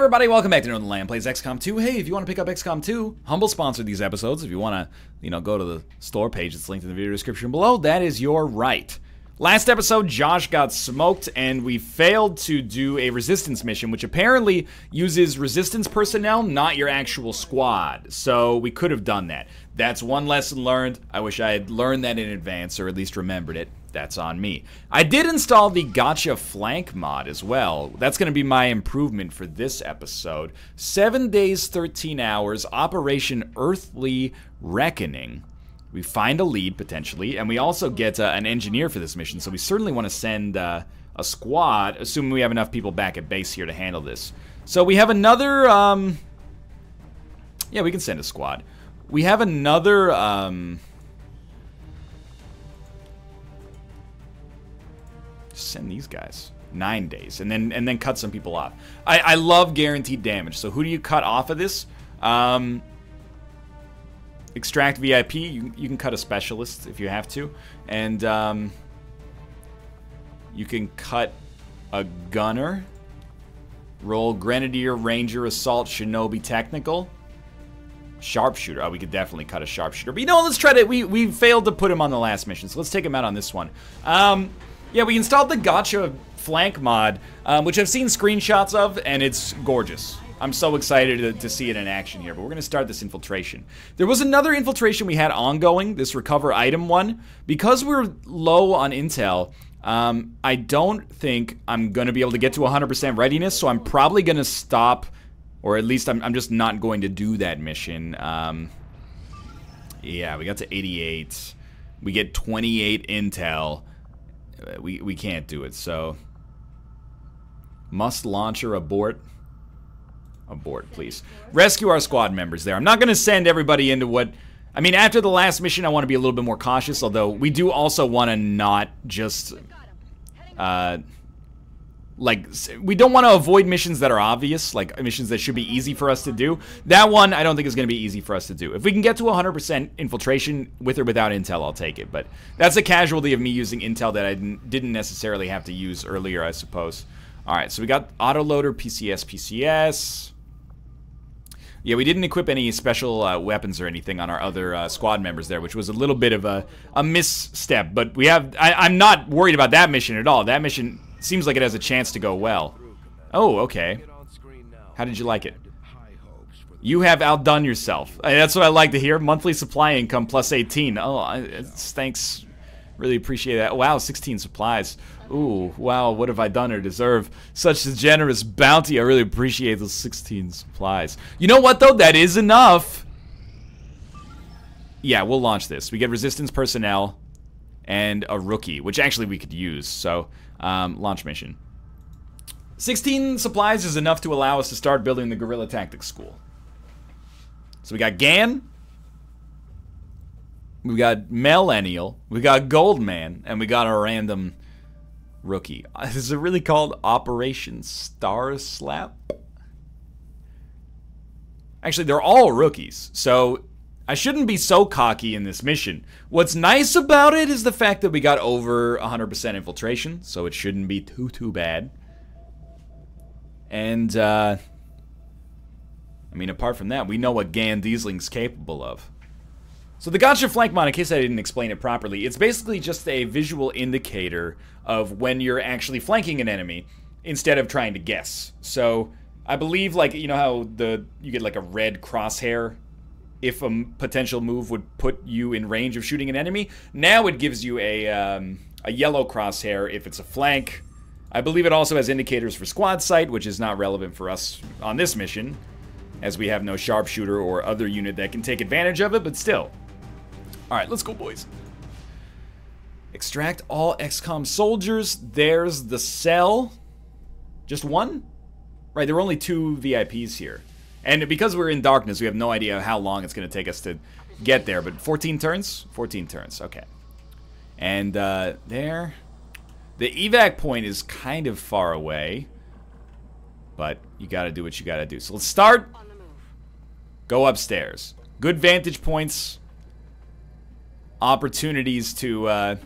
everybody, welcome back to Northernlion Plays XCOM 2. Hey, if you want to pick up XCOM 2, Humble sponsored these episodes. If you want to, go to the store page that's linked in the video description below, that is your right. Last episode, Josh got smoked, and we failed to do a resistance mission, which apparently uses resistance personnel, not your actual squad. So we could have done that. That's one lesson learned. I wish I had learned that in advance, or at least remembered it. That's on me. I did install the Gotcha Flank mod as well. That's going to be my improvement for this episode. 7 days, 13 hours, Operation Earthly Reckoning. We find a lead, potentially, and we also get an engineer for this mission, so we certainly want to send a squad, assuming we have enough people back at base here to handle this. So we have another, yeah, we can send a squad. We have another, send these guys. 9 days, and then cut some people off. I love guaranteed damage, so who do you cut off of this? Extract VIP, you can cut a specialist if you have to. And you can cut a gunner. Roll Grenadier, Ranger, Assault, Shinobi, Technical. Sharpshooter. Oh, we could definitely cut a sharpshooter. But you know, let's try to... We failed to put him on the last mission, so let's take him out on this one. Yeah, we installed the Gotcha Flank mod, which I've seen screenshots of, and it's gorgeous. I'm so excited to see it in action here, but we're going to start this infiltration. There was another infiltration we had ongoing, this recover item one. Because we're low on intel, I don't think I'm going to be able to get to 100% readiness, so I'm probably going to stop, or at least I'm just not going to do that mission. Yeah, we got to 88. We get 28 intel. We can't do it, so... Must launcher abort. Abort, please. Rescue our squad members there. I'm not going to send everybody into what... I mean, after the last mission, I want to be a little bit more cautious, although we do also want to not just... like, we don't want to avoid missions that are obvious, like missions that should be easy for us to do. That one, I don't think is going to be easy for us to do. If we can get to 100% infiltration, with or without intel, I'll take it. But that's a casualty of me using intel that I didn't necessarily have to use earlier, I suppose. Alright, so we got autoloader, PCS. Yeah, we didn't equip any special weapons or anything on our other squad members there, which was a little bit of a misstep. But we have... I'm not worried about that mission at all. That mission seems like it has a chance to go well. Oh, okay. How did you like it? You have outdone yourself. That's what I like to hear. Monthly supply income plus 18. Oh, thanks. Really appreciate that. Wow, 16 supplies. Ooh, wow, what have I done or deserve such a generous bounty? I really appreciate those 16 supplies. You know what, though? That is enough. Yeah, we'll launch this. We get resistance personnel and a rookie, which actually we could use. So, launch mission. 16 supplies is enough to allow us to start building the guerrilla tactics school. So we got Gan. We got Millennial. We got Goldman. And we got a random... rookie. Is it really called Operation Star Slap? Actually, they're all rookies, so I shouldn't be so cocky in this mission. What's nice about it is the fact that we got over 100% infiltration, so it shouldn't be too bad. And, I mean, apart from that, we know what Gan Diesling's capable of. So the Gotcha Flank mod, in case I didn't explain it properly, it's basically just a visual indicator of when you're actually flanking an enemy instead of trying to guess. So I believe, like, you know how you get like a red crosshair if a potential move would put you in range of shooting an enemy? Now it gives you a yellow crosshair if it's a flank. I believe it also has indicators for squad sight, which is not relevant for us on this mission, as we have no sharpshooter or other unit that can take advantage of it, but still. Alright, let's go, boys. Extract all XCOM soldiers. There's the cell. Just one? Right, there were only two VIPs here. And because we're in darkness, we have no idea how long it's going to take us to get there. But 14 turns? 14 turns, okay. And there. The evac point is kind of far away. But you got to do what you got to do. So let's start. Go upstairs. Good vantage points. Opportunities to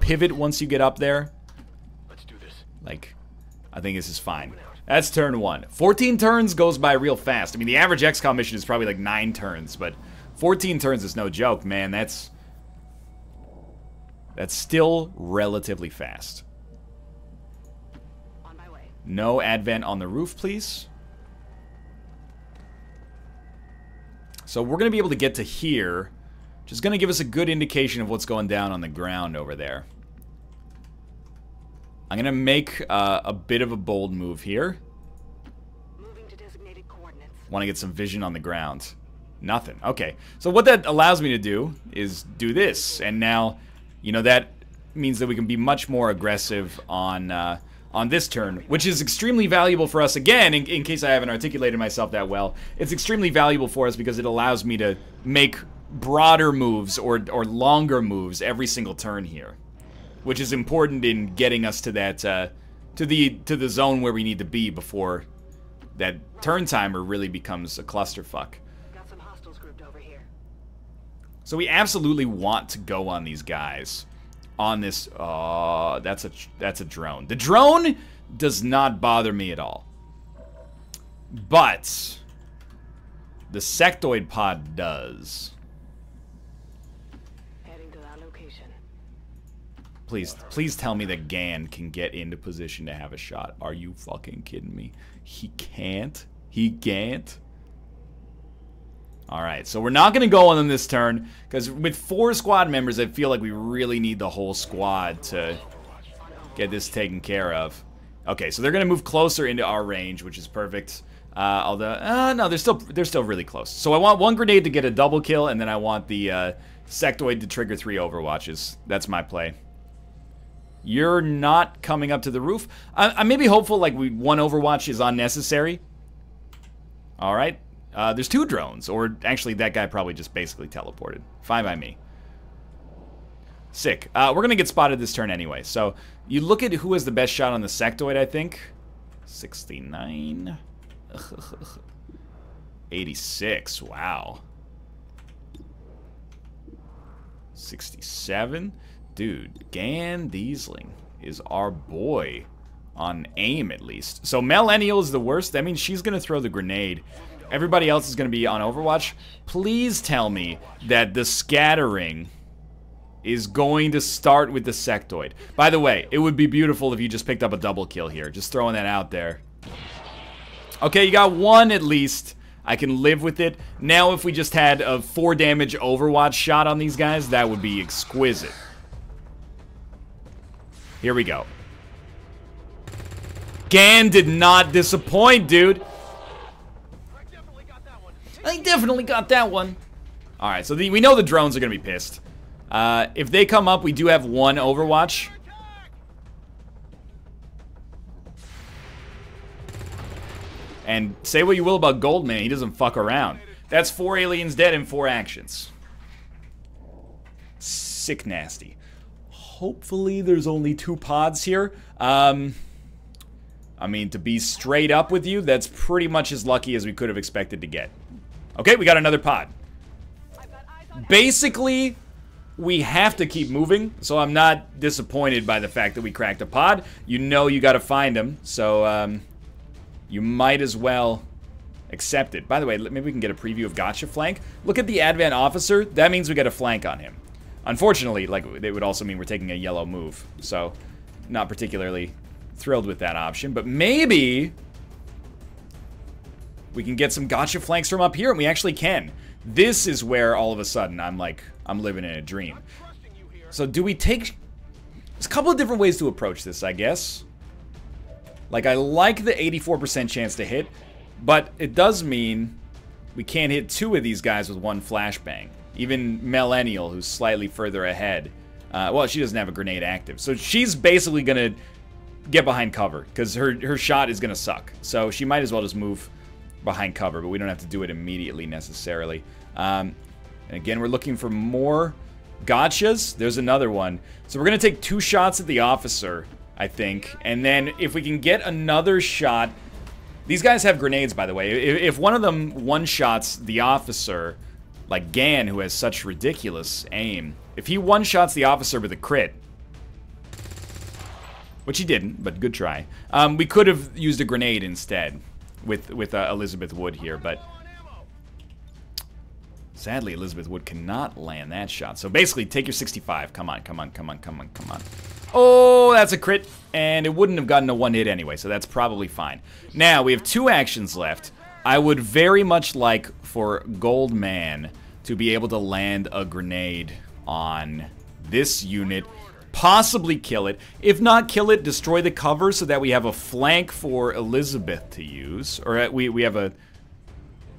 pivot once you get up there. Like, I think this is fine. That's turn one. 14 turns goes by real fast. I mean, the average XCOM mission is probably like 9 turns, but 14 turns is no joke, man. That's still relatively fast. On my way. No advent on the roof, please. So we're going to be able to get to here, which is going to give us a good indication of what's going down on the ground over there. I'm going to make a bit of a bold move here. Moving to designated coordinates. Want to get some vision on the ground. Nothing. Okay. So what that allows me to do is do this, and now... You know, that means that we can be much more aggressive on this turn, which is extremely valuable for us. Again, in case I haven't articulated myself that well, it's extremely valuable for us because it allows me to make broader moves or longer moves every single turn here, which is important in getting us to that to the zone where we need to be before that turn timer really becomes a clusterfuck. So we absolutely want to go on these guys. On this... that's a drone. The drone does not bother me at all. But... the sectoid pod does. Heading to that location. Please tell me that Gan can get into position to have a shot. Are you fucking kidding me? He can't? He can't? Alright, so we're not going to go on them this turn, because with 4 squad members, I feel like we really need the whole squad to get this taken care of. Okay, so they're going to move closer into our range, which is perfect. Although, no, they're still really close. So I want one grenade to get a double kill, and then I want the sectoid to trigger 3 overwatches. That's my play. You're not coming up to the roof. I may be hopeful like one overwatch is unnecessary. Alright. There's 2 drones, or actually that guy probably just basically teleported. Fine by me. Sick. We're going to get spotted this turn anyway. So you look at who has the best shot on the sectoid, I think. 69. 86. Wow. 67. Dude, Gan Diesling is our boy on aim, at least. So Millennial is the worst. That means she's going to throw the grenade. Everybody else is going to be on Overwatch. Please tell me that the scattering is going to start with the sectoid. By the way, it would be beautiful if you just picked up a double kill here. Just throwing that out there. Okay, you got one at least. I can live with it. Now if we just had a 4 damage Overwatch shot on these guys, that would be exquisite. Here we go. Gan did not disappoint, dude. I definitely got that one. Alright, so we know the drones are going to be pissed. If they come up, we do have one overwatch. And say what you will about Goldman, he doesn't fuck around. That's 4 aliens dead in 4 actions. Sick nasty. Hopefully there's only 2 pods here. I mean, to be straight up with you, that's pretty much as lucky as we could have expected to get. Okay, we got another pod. Basically, we have to keep moving, so I'm not disappointed by the fact that we cracked a pod. You know you gotta find them, so you might as well accept it. By the way, maybe we can get a preview of Gotcha Flank. Look at the Advent Officer. That means we got a flank on him. Unfortunately, like, it would also mean we're taking a yellow move, so not particularly thrilled with that option, but maybe... we can get some gotcha flanks from up here, and we actually can. This is where all of a sudden I'm like, I'm living in a dream. So do we take... there's a couple of different ways to approach this, I guess. Like, I like the 84% chance to hit, but it does mean we can't hit 2 of these guys with one flashbang. Even Millennial, who's slightly further ahead. Well, she doesn't have a grenade active, so she's basically gonna get behind cover, because her shot is gonna suck. So she might as well just move behind cover, but we don't have to do it immediately necessarily. And again, we're looking for more gotchas. There's another one. So we're going to take 2 shots at the officer, I think. And then if we can get another shot... these guys have grenades, by the way. If one of them one-shots the officer, like Gan, who has such ridiculous aim, if he one-shots the officer with a crit... which he didn't, but good try. We could have used a grenade instead with Elizabeth Wood here, but sadly Elizabeth Wood cannot land that shot. So basically, take your 65. Come on, come on, come on, come on, come on. Oh, that's a crit, and it wouldn't have gotten a one hit anyway, so that's probably fine. Now, we have two actions left. I would very much like for Goldman to be able to land a grenade on this unit, possibly kill it. If not kill it, destroy the cover so that we have a flank for Elizabeth to use, or we have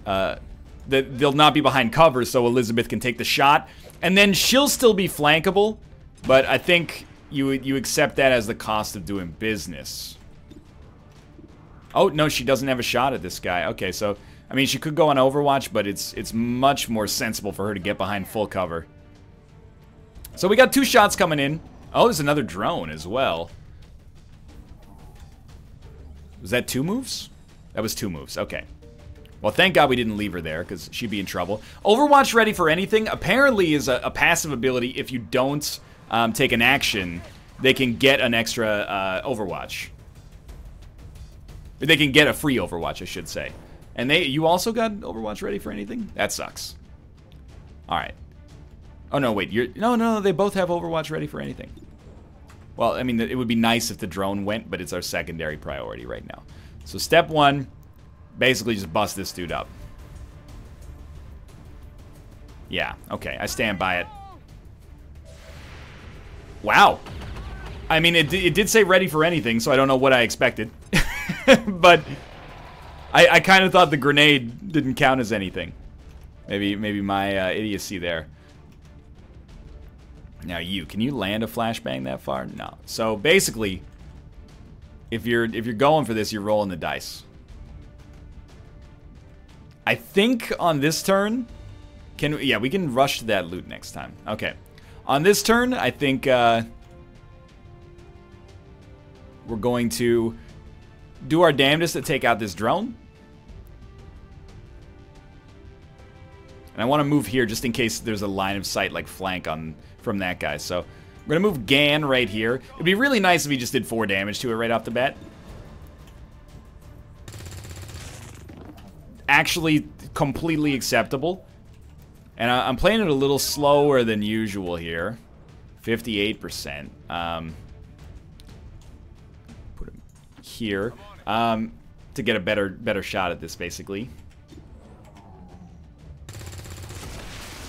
a... they'll not be behind cover, so Elizabeth can take the shot, and then she'll still be flankable, but I think... You accept that as the cost of doing business. Oh, no, she doesn't have a shot at this guy. Okay, so, I mean, she could go on Overwatch, but it's much more sensible for her to get behind full cover. So we got two shots coming in. Oh, there's another drone as well. Was that two moves? That was two moves, okay. Well, thank God we didn't leave her there, because she'd be in trouble. Overwatch Ready for Anything apparently is a passive ability if you don't... take an action, they can get an extra Overwatch. They can get a free Overwatch, I should say. And you also got Overwatch Ready for Anything? That sucks. All right. Oh no, wait. No, they both have Overwatch Ready for Anything. Well, I mean, it would be nice if the drone went, but it's our secondary priority right now. So step one, basically just bust this dude up. Yeah. Okay, I stand by it. Wow. I mean, it did say Ready for Anything, so I don't know what I expected. But I kind of thought the grenade didn't count as anything. Maybe my idiocy there. Now can you land a flashbang that far? No. So basically, if you're going for this, you're rolling the dice. I think on this turn, we can rush to that loot next time. Okay. On this turn, I think we're going to do our damnedest to take out this drone. And I want to move here just in case there's a line of sight like flank from that guy. So we're going to move Gan right here. It'd be really nice if he just did 4 damage to it right off the bat. Actually, completely acceptable. And I'm playing it a little slower than usual here. 58%. Put him here to get a better shot at this, basically.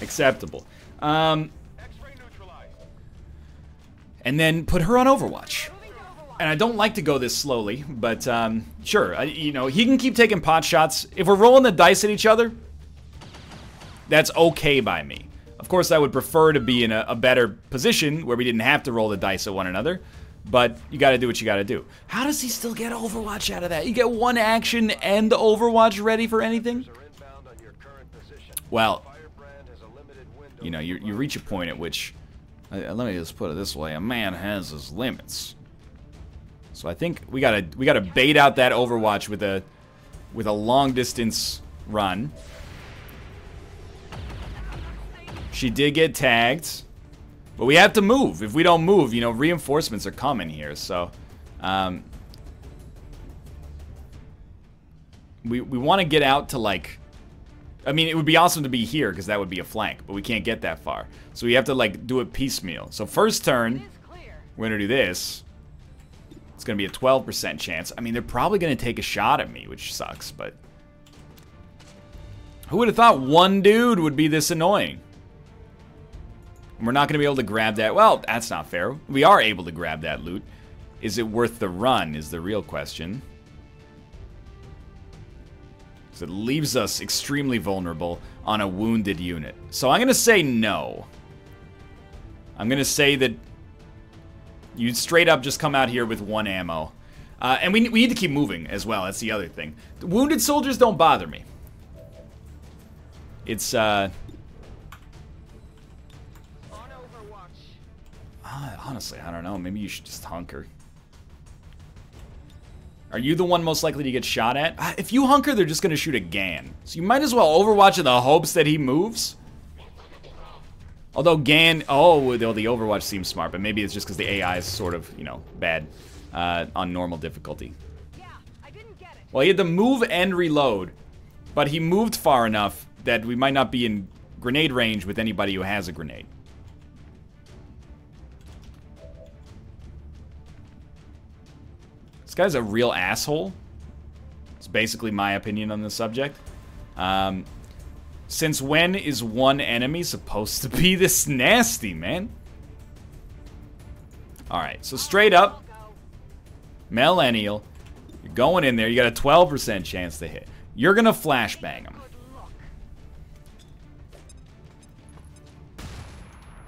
Acceptable. And then put her on Overwatch. And I don't like to go this slowly, but sure. He can keep taking pot shots. If we're rolling the dice at each other, that's okay by me. Of course, I would prefer to be in a better position where we didn't have to roll the dice at one another, but you gotta do what you gotta do. How does he still get Overwatch out of that? You get one action and Overwatch Ready for Anything? Well, you reach a point at which, let me just put it this way, a man has his limits. So I think we gotta bait out that Overwatch with a long distance run. She did get tagged, but we have to move. If we don't move, reinforcements are coming here, so... we want to get out to, like... I mean, it would be awesome to be here, because that would be a flank, but we can't get that far. So we have to, like, do it piecemeal. So first turn, we're going to do this. It's going to be a 12% chance. I mean, they're probably going to take a shot at me, which sucks, but... Who would have thought one dude would be this annoying? We're not going to be able to grab that. Well, that's not fair. We are able to grab that loot. Is it worth the run is the real question. So it leaves us extremely vulnerable on a wounded unit. So I'm going to say no. I'm going to say that you straight up just come out here with one ammo. And we need to keep moving as well. That's the other thing. The wounded soldiers don't bother me. It's... honestly, I don't know. Maybe you should just hunker. Are you the one most likely to get shot at? If you hunker, they're just going to shoot a Gan. So you might as well Overwatch in the hopes that he moves. Although Gan... Oh, the Overwatch seems smart, but maybe it's just because the AI is sort of, bad. on normal difficulty. Yeah, I didn't get it. Well, he had to move and reload, but he moved far enough that we might not be in grenade range with anybody who has a grenade. This guy's a real asshole. It's basically my opinion on this subject. Since when is one enemy supposed to be this nasty, man? Alright, so straight up, Millennial, you're going in there, you got a 12% chance to hit. You're gonna flashbang him.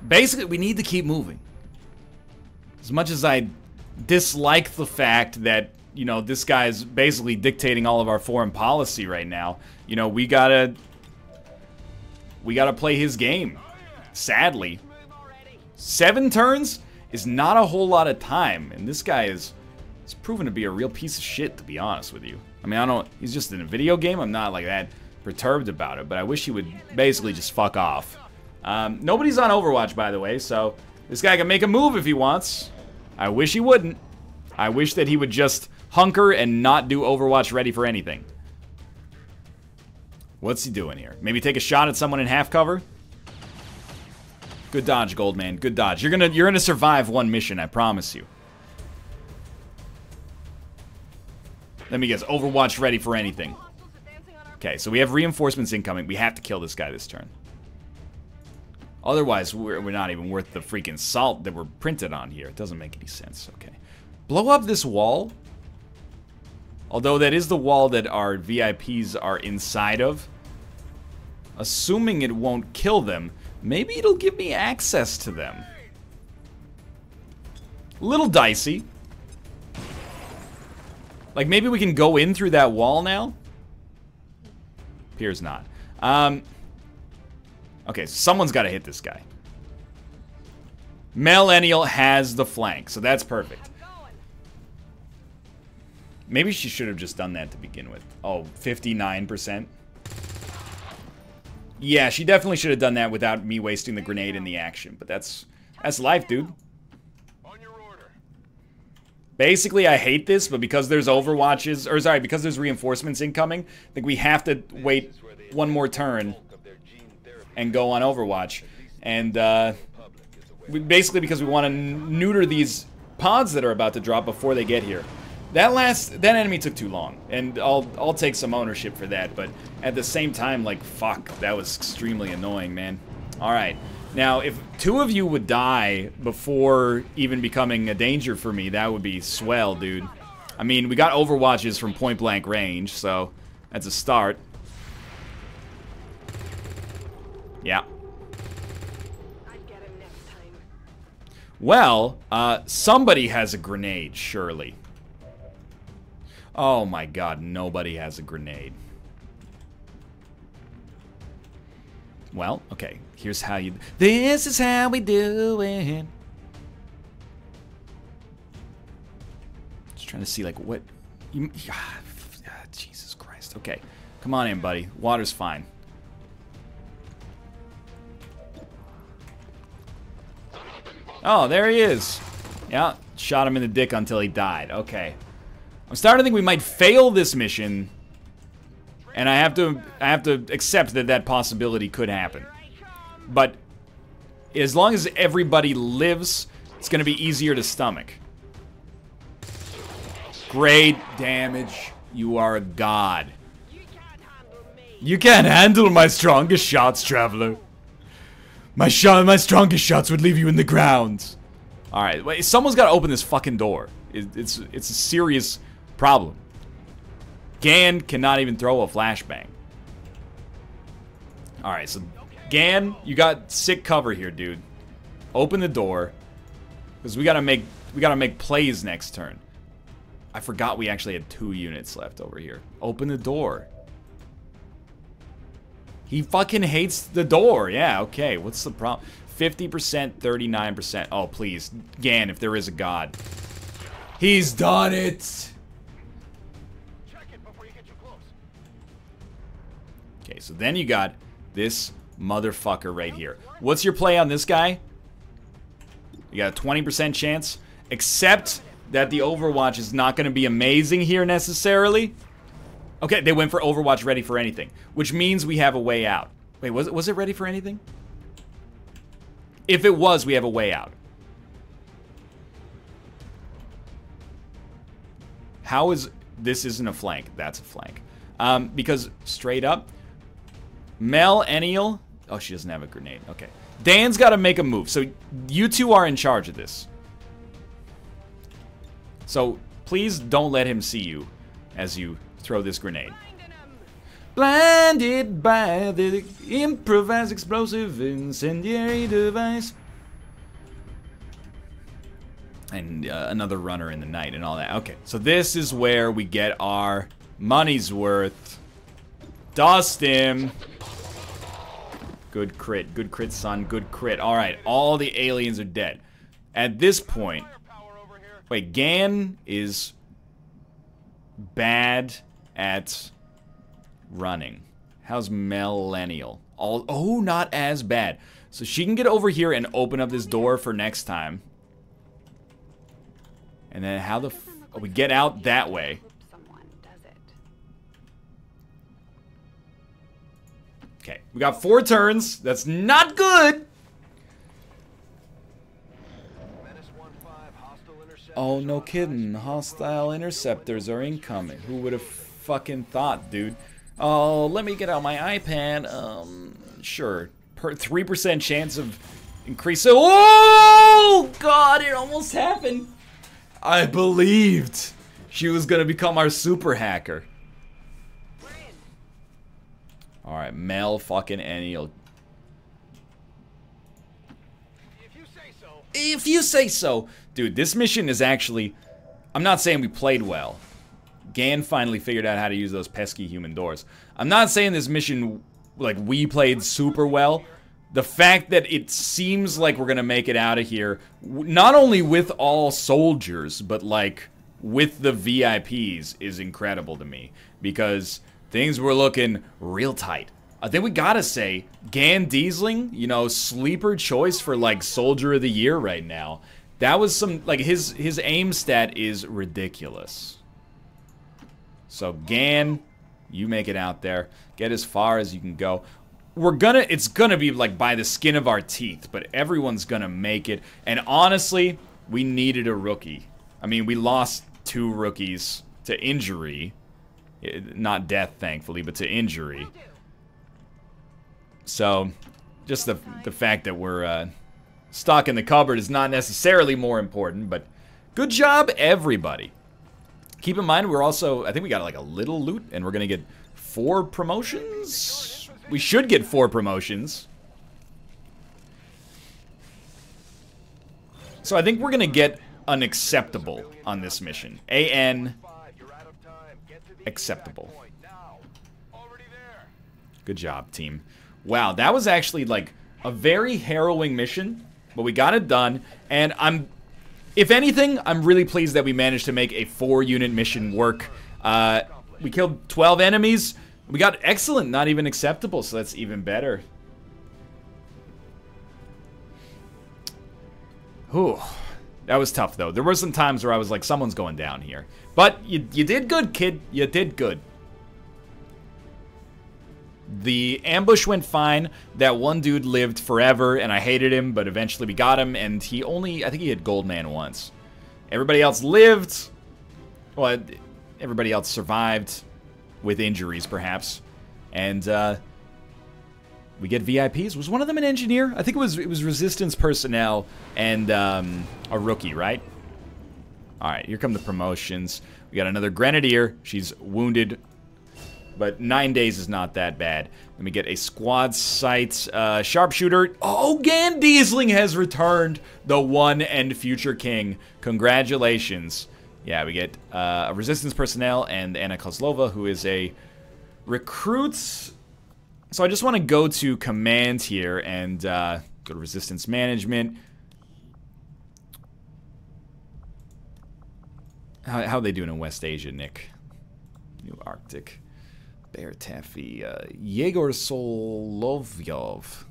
Basically, we need to keep moving. As much as I dislike the fact that, you know, this guy's basically dictating all of our foreign policy right now, you know, we gotta play his game. Sadly. 7 turns is not a whole lot of time, and this guy is proven to be a real piece of shit, to be honest with you. I mean, I don't, he's just in a video game, I'm not like that perturbed about it, but I wish he would basically just fuck off. Nobody's on Overwatch, by the way, so this guy can make a move if he wants. I wish he wouldn't. I wish that he would just hunker and not do Overwatch Ready for anything. What's he doing here? Maybe take a shot at someone in half cover? Good dodge, Goldman. Good dodge. You're gonna survive one mission, I promise you. Let me guess. Overwatch Ready for anything. Okay, so we have reinforcements incoming. We have to kill this guy this turn. Otherwise, we're not even worth the freaking salt that we're printed on here. It doesn't make any sense. Okay. Blow up this wall. Although that is the wall that our VIPs are inside of. Assuming it won't kill them, maybe it'll give me access to them. A little dicey. Like, maybe we can go in through that wall now? Appears not. Okay, someone's got to hit this guy. Millennial has the flank, so that's perfect. Maybe she should have just done that to begin with. Oh, 59%. Yeah, she definitely should have done that without me wasting the grenade in the action. But that's life, dude. Basically, I hate this, but because there's overwatches, or sorry, because there's reinforcements incoming, I think we have to wait one more turn and go on Overwatch. And we basically, because we want to neuter these pods that are about to drop before they get here. That enemy took too long, and I'll take some ownership for that, but at the same time, like, fuck, that was extremely annoying, man. Alright, now, if 2 of you would die before even becoming a danger for me, that would be swell, dude. I mean, we got overwatches from point-blank range, so that's a start. Yeah. Well, somebody has a grenade, surely. Oh my god, nobody has a grenade. Well, okay, here's how you... This is how we do it. Just trying to see, like, what... Jesus Christ, okay. Come on in, buddy. Water's fine. Oh, there he is. Yeah, shot him in the dick until he died. Okay. I'm starting to think we might fail this mission, and I have to accept that that possibility could happen. But as long as everybody lives, it's going to be easier to stomach. Great damage. You are a god. You can't handle my strongest shots, traveler. My strongest shots would leave you in the ground. All right, wait, someone's got to open this fucking door. It's a serious problem. Gan cannot even throw a flashbang. Alright, so Gan, you got sick cover here, dude. Open the door. Because we gotta make plays next turn. I forgot we actually had 2 units left over here. Open the door. He fucking hates the door. Yeah, okay. What's the problem? 50%, 39%. Oh, please. Gan, if there is a god. He's done it! Okay, so then you got this motherfucker right here. What's your play on this guy? You got a 20% chance, except that the Overwatch is not going to be amazing here necessarily. Okay, they went for Overwatch Ready for Anything, which means we have a way out. Wait, was it Ready for Anything? If it was, we have a way out. How is... This isn't a flank. That's a flank. Because, straight up, Mel, Eniel... Oh, she doesn't have a grenade. Okay. Dan's got to make a move. So, you two are in charge of this. So, please don't let him see you as you throw this grenade. Blinded by the improvised explosive incendiary device. And another runner in the night and all that. Okay, so this is where we get our money's worth. Dust him. Good crit, son, good crit. All right, all the aliens are dead. At this point, wait, Gan is bad at running. How's Millennial? All, oh, not as bad. So she can get over here and open up this door for next time. And then how the f we get out that way. Okay, we got 4 turns. That's not good. Oh, no kidding. Hostile interceptors are incoming. Who would have fucking thought, dude? Oh, let me get out my iPad. Sure. 3% chance of increase. Oh, God, it almost happened. I believed she was gonna become our super hacker. Alright, Mel fucking Eniel. If you say so. If you say so. Dude, this mission is actually... I'm not saying we played well. Gan finally figured out how to use those pesky human doors. I'm not saying this mission, like, we played super well. The fact that it seems like we're gonna make it out of here, not only with all soldiers, but like with the VIPs, is incredible to me. Because things were looking real tight. I think we gotta say, Gan Diesling, you know, sleeper choice for like Soldier of the Year right now. That was some, like, his aim stat is ridiculous. So Gan, you make it out there. Get as far as you can go. We're gonna, it's gonna be like by the skin of our teeth, but everyone's gonna make it. And honestly, we needed a rookie. I mean, we lost 2 rookies to injury. Not death, thankfully, but to injury. So, just the fact that we're stuck in the cupboard is not necessarily more important, but good job, everybody. Keep in mind, we're also, I think we got like a little loot, and we're gonna get 4 promotions? We should get 4 promotions. So I think we're going to get an acceptable on this mission. A-N. Acceptable. Good job, team. Wow, that was actually like a very harrowing mission. But we got it done. And I'm... If anything, I'm really pleased that we managed to make a 4-unit mission work. We killed 12 enemies. We got excellent, not even acceptable, so that's even better. Whew. That was tough, though. There were some times where I was like, someone's going down here. But you did good, kid. You did good. The ambush went fine. That one dude lived forever, and I hated him, but eventually we got him, and he only... I think he hit Goldman once. Everybody else lived. Well, everybody else survived. With injuries, perhaps. And, we get VIPs. Was one of them an engineer? I think it was resistance personnel and, a rookie, right? Alright, here come the promotions. We got another grenadier. She's wounded. But 9 days is not that bad. Let me get a squad sight, sharpshooter. Oh, Gan Diesling has returned, the one and future king. Congratulations. Yeah, we get a resistance personnel and Anna Kozlova, who is a recruit. So I just want to go to command here and go to resistance management. How are they doing in West Asia, Nick? New Arctic. Bear Taffy. Yegor Solovyov.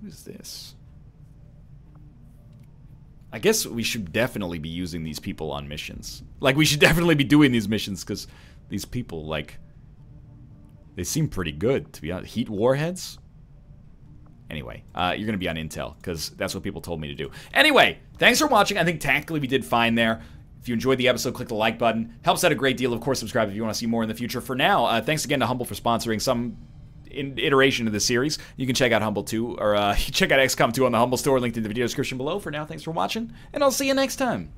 Who's this? I guess we should definitely be using these people on missions. Like, we should definitely be doing these missions, because these people, like, they seem pretty good, to be honest. Heat warheads? Anyway, you're going to be on intel, because that's what people told me to do. Anyway, thanks for watching. I think tactically we did fine there. If you enjoyed the episode, click the like button. Helps out a great deal. Of course, subscribe if you want to see more in the future. For now, thanks again to Humble for sponsoring some iteration of the series. You can check out Humble 2, or check out XCOM 2 on the Humble store, linked in the video description below. For now, thanks for watching, and I'll see you next time.